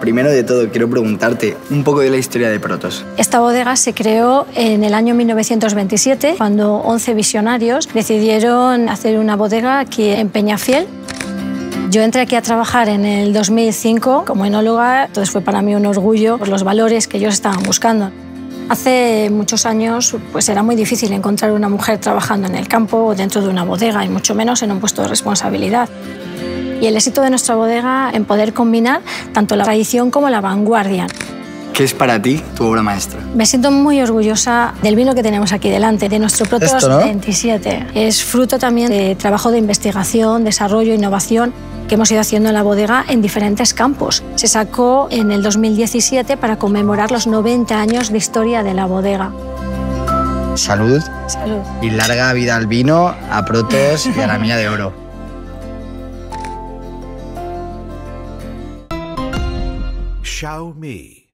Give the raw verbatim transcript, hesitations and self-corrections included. Primero de todo, quiero preguntarte un poco de la historia de Protos. Esta bodega se creó en el año mil novecientos veintisiete, cuando once visionarios decidieron hacer una bodega aquí en Peñafiel. Yo entré aquí a trabajar en el dos mil cinco como enóloga, entonces fue para mí un orgullo por los valores que ellos estaban buscando. Hace muchos años pues era muy difícil encontrar una mujer trabajando en el campo o dentro de una bodega, y mucho menos en un puesto de responsabilidad. Y el éxito de nuestra bodega en poder combinar tanto la tradición como la vanguardia. ¿Qué es para ti tu obra maestra? Me siento muy orgullosa del vino que tenemos aquí delante, de nuestro Protos Esto, ¿no? veintisiete. Es fruto también de trabajo de investigación, desarrollo, innovación que hemos ido haciendo en la bodega en diferentes campos. Se sacó en el dos mil diecisiete para conmemorar los noventa años de historia de la bodega. Salud. Salud. Y larga vida al vino, a Protos y a la mina de oro. Show me.